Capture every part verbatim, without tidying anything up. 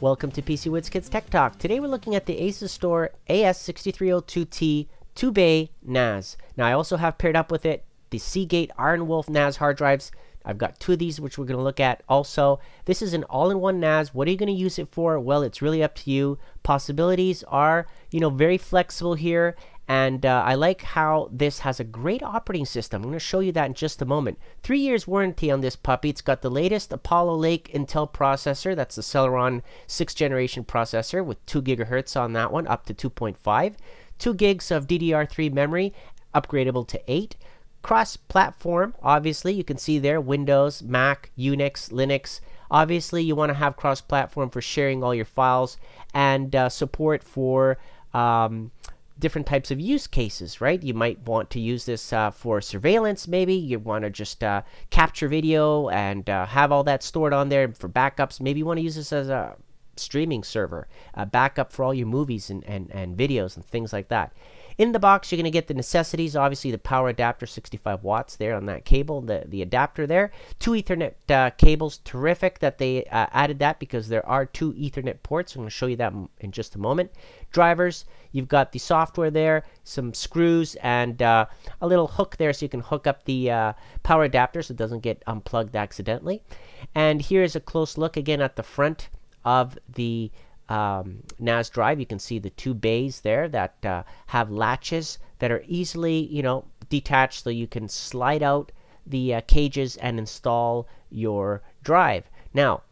Welcome to P C Whiz Kids Tech Talk. Today we're looking at the ASUSTOR A S six three oh two T two bay N A S. Now I also have paired up with it the Seagate IronWolf N A S hard drives. I've got two of these which we're going to look at also. This is an all-in-one N A S. What are you going to use it for? Well, it's really up to you. Possibilities are, you know, very flexible here. And uh, I like how this has a great operating system. I'm going to show you that in just a moment. Three years warranty on this puppy. It's got the latest Apollo Lake Intel processor. That's the Celeron sixth generation processor with two gigahertz on that one, up to two point five. Two gigs of D D R three memory, upgradable to eight. Cross-platform, obviously, you can see there, Windows, Mac, Unix, Linux. Obviously, you want to have cross-platform for sharing all your files and uh, support for Um, different types of use cases, right? You might want to use this uh, for surveillance, maybe. You want to just uh, capture video and uh, have all that stored on there for backups. Maybe you want to use this as a streaming server, a backup for all your movies and, and, and videos and things like that. In the box, you're going to get the necessities, obviously the power adapter, sixty-five watts there on that cable, the, the adapter there. Two Ethernet uh, cables, terrific that they uh, added that because there are two Ethernet ports. I'm going to show you that in just a moment. Drivers, you've got the software there, some screws, and uh, a little hook there so you can hook up the uh, power adapter so it doesn't get unplugged accidentally. And here's a close look again at the front of the Um, N A S drive. You can see the two bays there that uh, have latches that are easily, you know, detached, so you can slide out the uh, cages and install your drive. Now,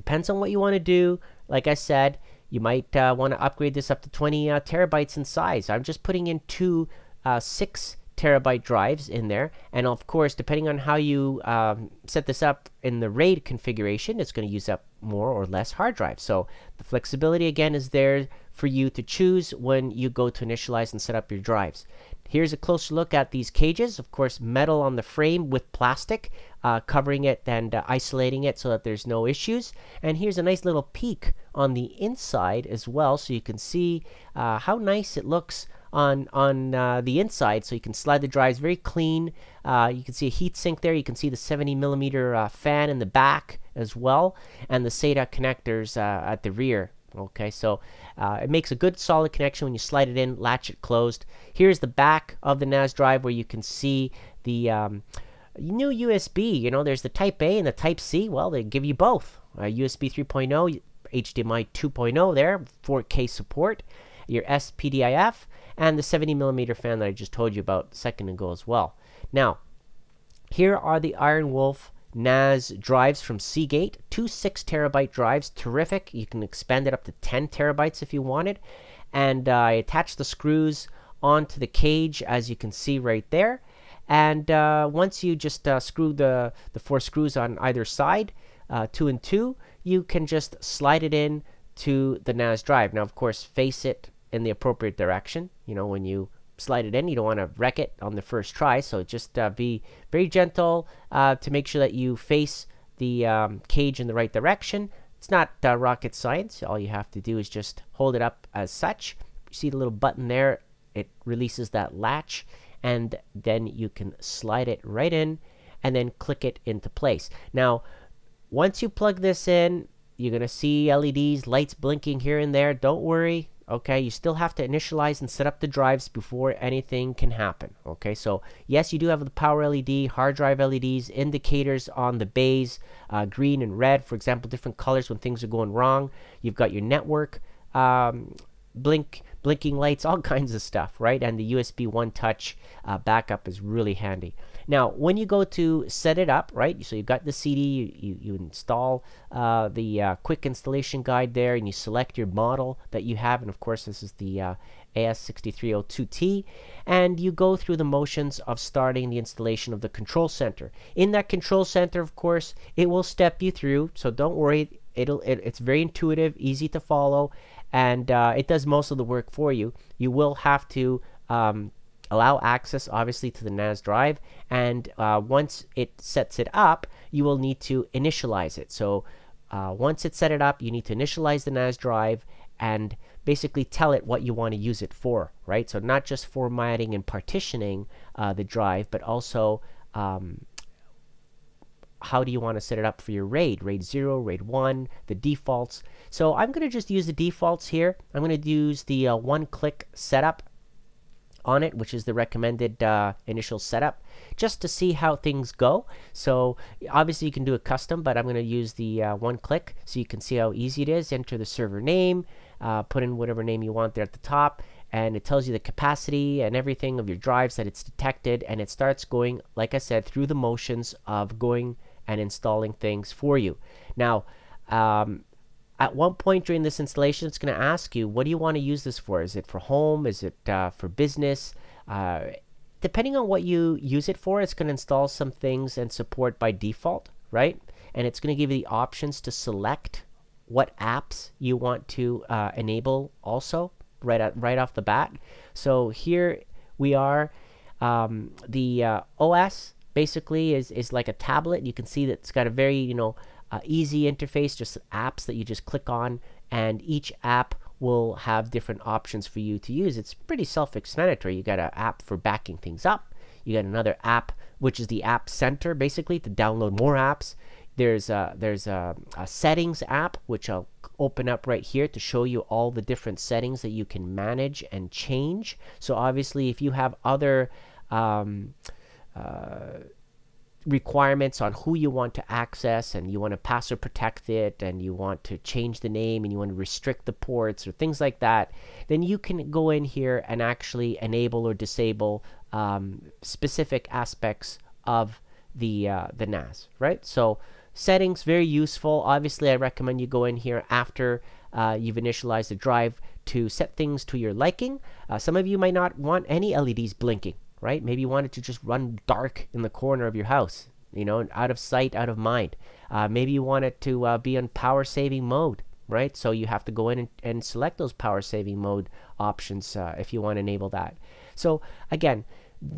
depends on what you want to do. Like I said, you might uh, want to upgrade this up to twenty uh, terabytes in size. I'm just putting in two uh, six terabyte drives in there, and of course, depending on how you um, set this up in the RAID configuration, it's going to use up more or less hard drive. So the flexibility again is there for you to choose when you go to initialize and set up your drives. Here's a closer look at these cages. Of course, metal on the frame with plastic uh, covering it and uh, isolating it so that there's no issues. And here's a nice little peek on the inside as well, so you can see uh, how nice it looks on on uh, the inside. So you can slide the drives very clean. Uh, you can see a heat sink there. You can see the seventy millimeter uh, fan in the back as well, and the SATA connectors uh, at the rear. Okay, so uh, it makes a good solid connection when you slide it in, latch it closed. Here's the back of the N A S drive where you can see the um, new U S B. You know, there's the Type A and the Type C. Well, they give you both. Uh, U S B three point oh, H D M I two point oh there, four K support, your S P D I F, and the seventy millimeter fan that I just told you about a second ago as well. Now, here are the IronWolf N A S drives from Seagate, two six terabyte drives, terrific. You can expand it up to ten terabytes if you wanted. And uh, I attached the screws onto the cage, as you can see right there. And uh, once you just uh, screw the, the four screws on either side, uh, two and two, you can just slide it in to the N A S drive. Now, of course, face it in the appropriate direction. You know, when you slide it in, you don't want to wreck it on the first try, so just uh, be very gentle uh, to make sure that you face the um, cage in the right direction. It's not uh, rocket science. All you have to do is just hold it up as such. You see the little button there, it releases that latch, and then you can slide it right in and then click it into place. Now, once you plug this in, you're gonna see L E Ds, lights blinking here and there. Don't worry. Okay, you still have to initialize and set up the drives before anything can happen. Okay, so yes, you do have the power L E D, hard drive L E Ds, indicators on the bays, uh, green and red, for example, different colors when things are going wrong. You've got your network, um, blink, blinking lights, all kinds of stuff, right? And the U S B One Touch uh, backup is really handy. Now, when you go to set it up, right, so you've got the C D, you, you, you install uh, the uh, quick installation guide there, and you select your model that you have, and of course this is the uh, A S six three oh two T, and you go through the motions of starting the installation of the control center. In that control center, of course, it will step you through, so don't worry, it'll, it, it's very intuitive, easy to follow, and uh, it does most of the work for you. You will have to um, allow access, obviously, to the N A S drive, and uh, once it sets it up, you will need to initialize it. So uh, once it's set it up, you need to initialize the N A S drive and basically tell it what you want to use it for, right? So not just formatting and partitioning uh, the drive, but also um, how do you want to set it up for your RAID, RAID zero, RAID one, the defaults. So I'm going to just use the defaults here. I'm going to use the uh, one-click setup on it, which is the recommended uh, initial setup, just to see how things go. So obviously you can do a custom, but I'm going to use the uh, one click so you can see how easy it is. Enter the server name, uh, put in whatever name you want there at the top, and it tells you the capacity and everything of your drives that it's detected, and it starts going, like I said, through the motions of going and installing things for you. Now um, at one point during this installation, it's going to ask you, what do you want to use this for? Is it for home? Is it uh, for business? Uh, depending on what you use it for, it's going to install some things and support by default, right? And it's going to give you the options to select what apps you want to uh, enable also right, at, right off the bat. So here we are. Um, the uh, O S basically is, is like a tablet. You can see that it's got a very, you know, Uh, easy interface, just apps that you just click on, and each app will have different options for you to use. It's pretty self-explanatory. You got an app for backing things up. You got another app, which is the App Center, basically to download more apps. There's a, there's a, a settings app, which I'll open up right here to show you all the different settings that you can manage and change. So obviously, if you have other um, uh, requirements on who you want to access, and you want to password protect it, and you want to change the name, and you want to restrict the ports or things like that, then you can go in here and actually enable or disable um, specific aspects of the uh, the N A S, right? So settings, very useful. Obviously, I recommend you go in here after uh, you've initialized the drive to set things to your liking. Uh, some of you might not want any L E Ds blinking, right? Maybe you want it to just run dark in the corner of your house, you know, out of sight, out of mind. Uh, maybe you want it to uh, be on power saving mode, right? So you have to go in and, and select those power saving mode options uh, if you want to enable that. So again,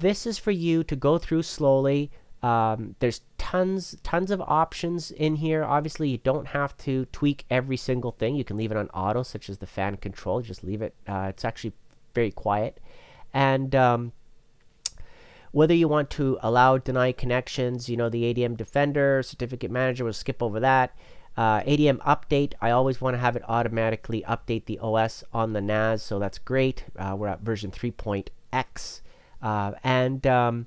this is for you to go through slowly. Um, there's tons, tons of options in here. Obviously, you don't have to tweak every single thing. You can leave it on auto, such as the fan control. Just leave it. Uh, it's actually very quiet. And um, whether you want to allow, deny connections, you know, the A D M Defender, Certificate Manager, we'll skip over that. Uh, A D M Update, I always want to have it automatically update the O S on the N A S, so that's great. Uh, we're at version three point X. Uh, and um,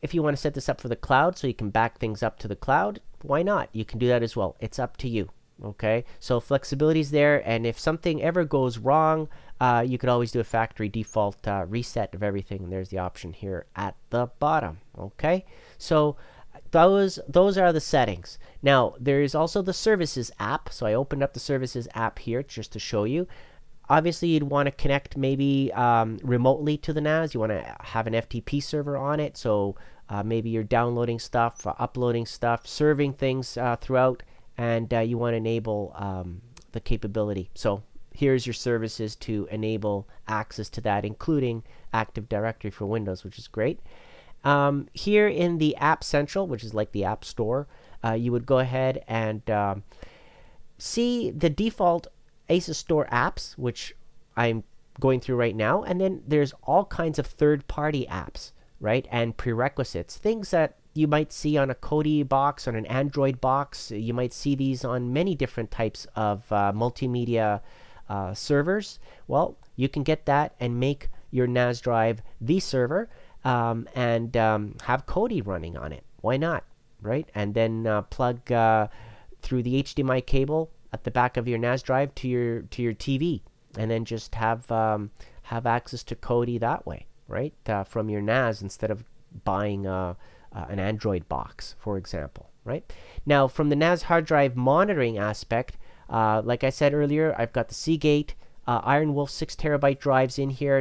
if you want to set this up for the cloud so you can back things up to the cloud, why not? You can do that as well. It's up to you, okay? So flexibility is there, and if something ever goes wrong, Uh, you could always do a factory default uh, reset of everything, and there's the option here at the bottom. Okay, so those those are the settings. Now there is also the services app. So I opened up the services app here just to show you. Obviously, you'd want to connect maybe um, remotely to the N A S. You want to have an F T P server on it, so uh, maybe you're downloading stuff, uh, uploading stuff, serving things uh, throughout, and uh, you want to enable um, the capability. So here's your services to enable access to that, including Active Directory for Windows, which is great. Um, here in the App Central, which is like the App Store, uh, you would go ahead and um, see the default ASUSTOR apps, which I'm going through right now. And then there's all kinds of third-party apps, right, and prerequisites, things that you might see on a Kodi box, on an Android box. You might see these on many different types of uh, multimedia Uh, servers. Well, you can get that and make your N A S drive the server um, and um, have Kodi running on it. Why not, right? And then uh, plug uh, through the H D M I cable at the back of your N A S drive to your to your T V, and then just have um, have access to Kodi that way, right? Uh, from your N A S instead of buying uh, uh, an Android box, for example, right? Now, from the N A S hard drive monitoring aspect, Uh, like I said earlier, I've got the Seagate uh, IronWolf six terabyte drives in here.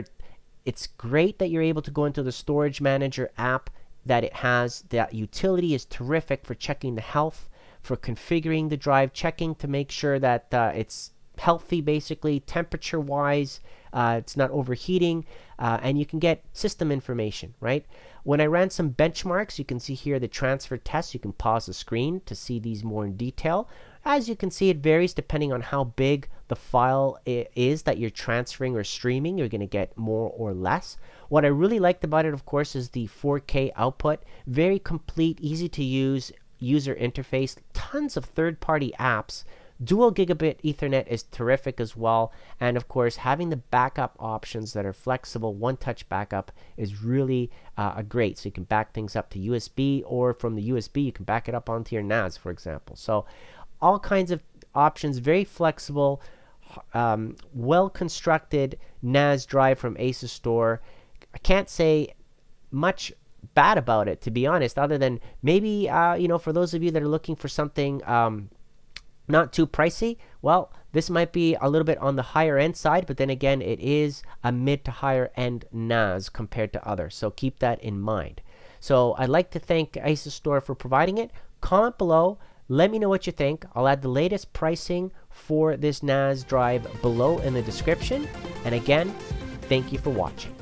It's great that you're able to go into the Storage Manager app that it has. That utility is terrific for checking the health, for configuring the drive, checking to make sure that uh, it's healthy, basically, temperature-wise, uh, it's not overheating, uh, and you can get system information, right? When I ran some benchmarks, you can see here the transfer test. You can pause the screen to see these more in detail. As you can see, it varies depending on how big the file is that you're transferring or streaming. You're going to get more or less. What I really liked about it, of course, is the four K output. Very complete, easy to use user interface. Tons of third-party apps. Dual gigabit Ethernet is terrific as well, and of course having the backup options that are flexible, one-touch backup is really uh, great. So you can back things up to U S B, or from the U S B you can back it up onto your N A S, for example. So all kinds of options, very flexible, um, well-constructed N A S drive from ASUSTOR. I can't say much bad about it, to be honest, other than maybe uh, you know, for those of you that are looking for something um, not too pricey, well, this might be a little bit on the higher end side, but then again, it is a mid to higher end N A S compared to others, so keep that in mind. So I'd like to thank ASUSTOR for providing it. Comment below, let me know what you think. I'll add the latest pricing for this N A S drive below in the description, and again, thank you for watching.